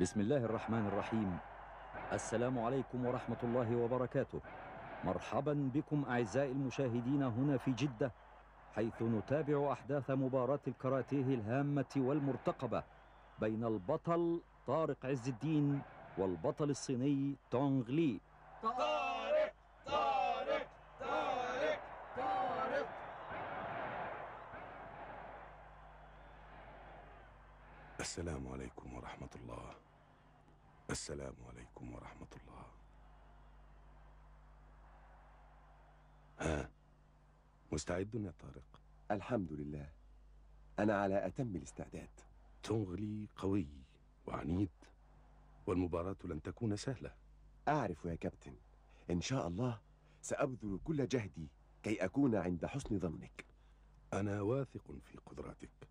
بسم الله الرحمن الرحيم. السلام عليكم ورحمة الله وبركاته. مرحبا بكم أعزائي المشاهدين هنا في جدة، حيث نتابع أحداث مباراة الكاراتيه الهامة والمرتقبة بين البطل طارق عز الدين والبطل الصيني تونغ لي. طارق طارق طارق طارق. السلام عليكم ورحمة الله. السلام عليكم ورحمة الله. ها، مستعد يا طارق؟ الحمد لله، أنا على أتم الاستعداد. تونغ لي قوي وعنيد، والمباراة لن تكون سهلة. أعرف يا كابتن، إن شاء الله سأبذل كل جهدي كي أكون عند حسن ظنك. أنا واثق في قدراتك،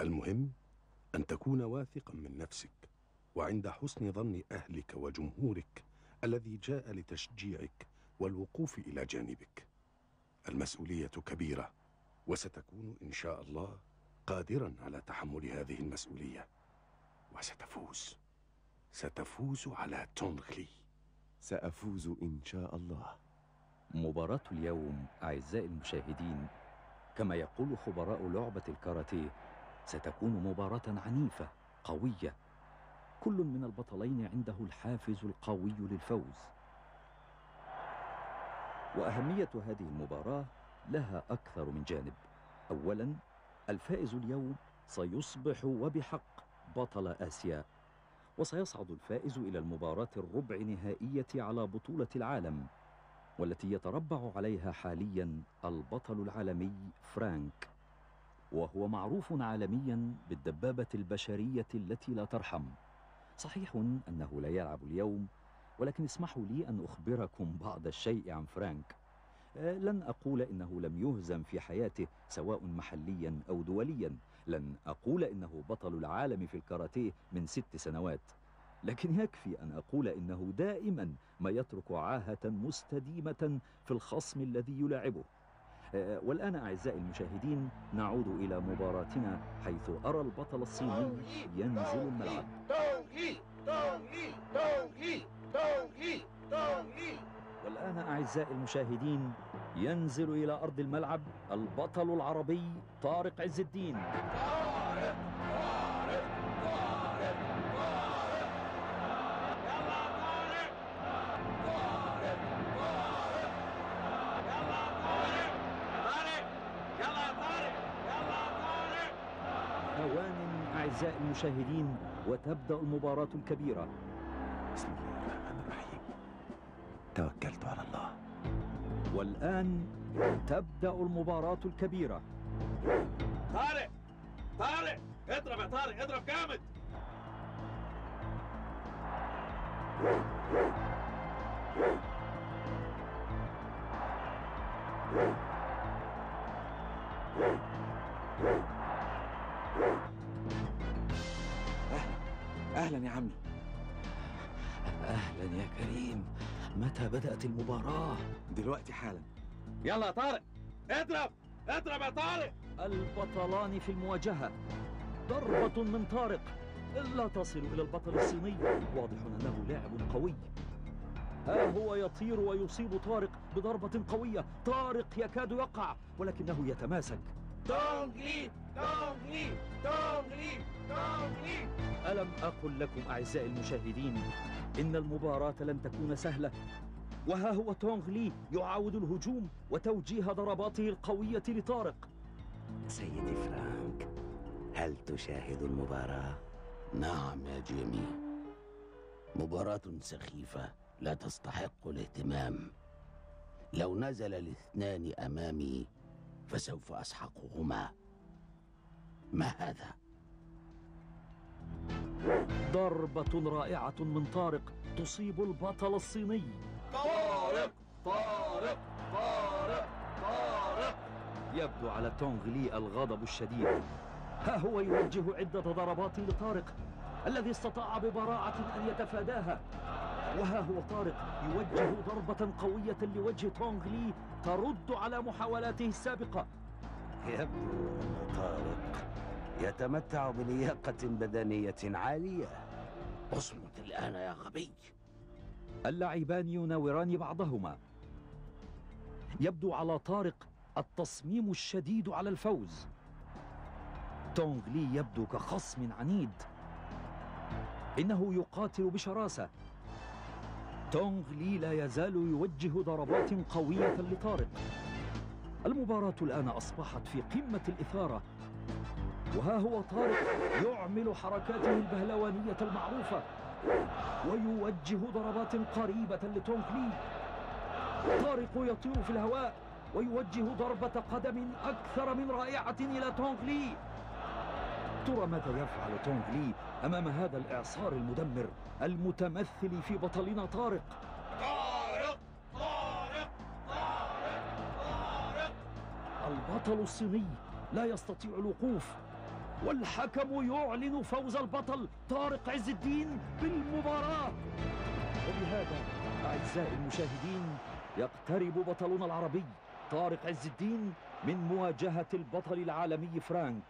المهم أن تكون واثقا من نفسك وعند حسن ظن أهلك وجمهورك الذي جاء لتشجيعك والوقوف إلى جانبك. المسؤولية كبيرة، وستكون إن شاء الله قادرا على تحمل هذه المسؤولية، وستفوز. ستفوز على تونغ لي. سأفوز إن شاء الله. مباراة اليوم أعزائي المشاهدين، كما يقول خبراء لعبة الكاراتيه، ستكون مباراة عنيفة قوية. كل من البطلين عنده الحافز القوي للفوز، وأهمية هذه المباراة لها أكثر من جانب. أولا، الفائز اليوم سيصبح وبحق بطل آسيا، وسيصعد الفائز إلى المباراة الربع نهائية على بطولة العالم، والتي يتربع عليها حاليا البطل العالمي فرانك، وهو معروف عالميا بالدبابة البشرية التي لا ترحم. صحيح أنه لا يلعب اليوم، ولكن اسمحوا لي أن أخبركم بعض الشيء عن فرانك. لن أقول إنه لم يهزم في حياته سواء محليا أو دوليا، لن أقول إنه بطل العالم في الكاراتيه من 6 سنوات، لكن يكفي أن أقول إنه دائما ما يترك عاهة مستديمة في الخصم الذي يلاعبه. والآن أعزائي المشاهدين نعود إلى مباراتنا، حيث أرى البطل الصيني ينزل الملعب. والآن أعزائي المشاهدين ينزل إلى أرض الملعب البطل العربي طارق عز الدين. طارق طارق طارق طارق. يلا طارق طارق طارق. يلا طارق طارق. يلا طارق. يلا طارق. ثوان أعزائي المشاهدين وتبدأ المباراة الكبيرة. بسم الله الرحمن الرحيم، توكلت على الله. والآن تبدأ المباراة الكبيرة. طارق طارق اضرب يا طارق، اضرب جامد. أهلا يا عمي. أهلا يا كريم. متى بدأت المباراة؟ دلوقتي حالا. يلا يا طارق اضرب اضرب يا طارق. البطلان في المواجهة. ضربة من طارق لا تصل إلى البطل الصيني، واضح أنه لاعب قوي. ها هو يطير ويصيب طارق بضربة قوية، طارق يكاد يقع ولكنه يتماسك. تونغ لي تونغ لي تونغ لي تونغ لي. ألم أقل لكم أعزائي المشاهدين إن المباراة لن تكون سهلة؟ وها هو تونغ لي يعاود الهجوم وتوجيه ضرباته القوية لطارق. سيدي فرانك، هل تشاهد المباراة؟ نعم يا جيمي، مباراة سخيفة لا تستحق الاهتمام. لو نزل الاثنان أمامي فسوف أسحقهما. ما هذا؟ ضربة رائعة من طارق تصيب البطل الصيني. طارق طارق طارق طارق. يبدو على تونغ لي الغضب الشديد. ها هو يوجه عدة ضربات لطارق الذي استطاع ببراعة أن يتفاداها. وها هو طارق يوجه ضربة قوية لوجه تونغ لي ترد على محاولاته السابقة. يبدو أن طارق يتمتع بلياقة بدنية عالية، اصمت الآن يا غبي. اللعبان يناوران بعضهما. يبدو على طارق التصميم الشديد على الفوز. تونغ لي يبدو كخصم عنيد، إنه يقاتل بشراسة. تونغ لي لا يزال يوجه ضربات قوية لطارق. المباراة الآن أصبحت في قمة الإثارة، وها هو طارق يعمل حركاته البهلوانية المعروفة ويوجه ضربات قريبة لتونغ لي. طارق يطير في الهواء ويوجه ضربة قدم أكثر من رائعة إلى تونغ لي. ترى ماذا يفعل تونغ لي أمام هذا الإعصار المدمر المتمثل في بطلنا طارق؟ طارق طارق طارق طارق. البطل الصيني لا يستطيع الوقوف، والحكم يعلن فوز البطل طارق عز الدين بالمباراة. وبهذا أعزائي المشاهدين يقترب بطلنا العربي طارق عز الدين من مواجهة البطل العالمي فرانك،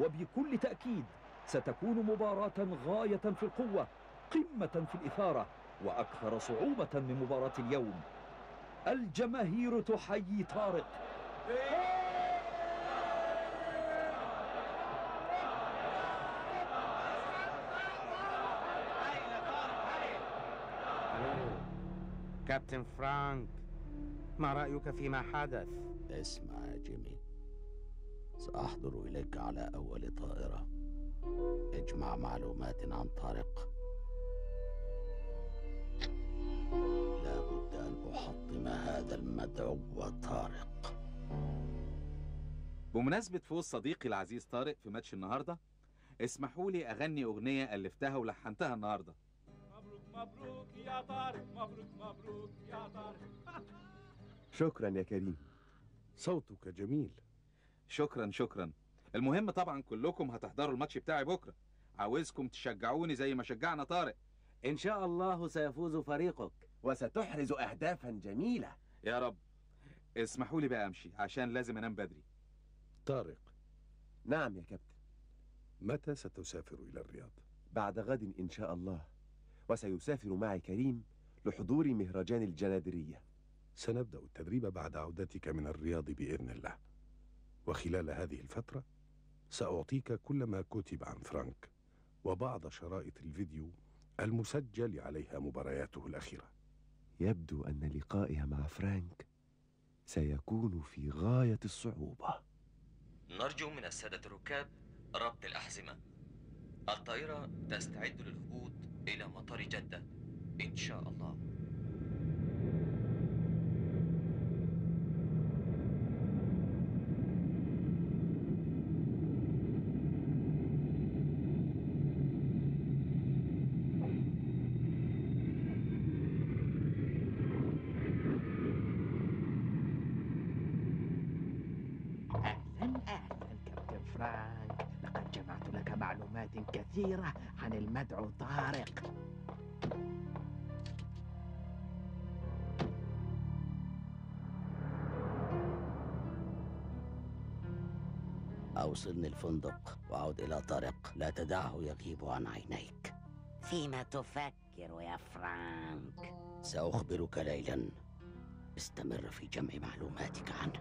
وبكل تأكيد ستكون مباراة غاية في القوة، قمة في الإثارة، وأكثر صعوبة من مباراة اليوم. الجماهير تحيي طارق. كابتن فرانك، ما رأيك فيما حدث؟ اسمع يا جيمي، سأحضر إليك على أول طائرة. اجمع معلومات عن طارق. لا بد أن أحطم هذا المدعو طارق. بمناسبة فوز صديقي العزيز طارق في ماتش النهاردة، اسمحوا لي أغني أغنية ألفتها ولحنتها النهاردة. مبروك مبروك يا طارق، مبروك مبروك يا طارق. شكرا يا كريم، صوتك جميل. شكرا شكرا. المهم طبعا كلكم هتحضروا الماتش بتاعي بكره، عاوزكم تشجعوني زي ما شجعنا طارق. ان شاء الله سيفوز فريقك وستحرز اهدافا جميله يا رب. اسمحوا لي بقى امشي عشان لازم انام بدري. طارق. نعم يا كابتن. متى ستسافر الى الرياض؟ بعد غد ان شاء الله، وسيسافر معي كريم لحضور مهرجان الجنادريه. سنبدا التدريب بعد عودتك من الرياض باذن الله، وخلال هذه الفترة سأعطيك كل ما كتب عن فرانك وبعض شرائط الفيديو المسجل عليها مبارياته الأخيرة. يبدو أن لقائها مع فرانك سيكون في غاية الصعوبة. نرجو من السادة الركاب ربط الأحزمة. الطائرة تستعد للهبوط إلى مطار جدة إن شاء الله. فرانك، لقد جمعت لك معلومات كثيرة عن المدعو طارق. أوصلني الفندق وعود إلى طارق، لا تدعه يغيب عن عينيك. فيما تفكر يا فرانك؟ سأخبرك ليلا. استمر في جمع معلوماتك عنه.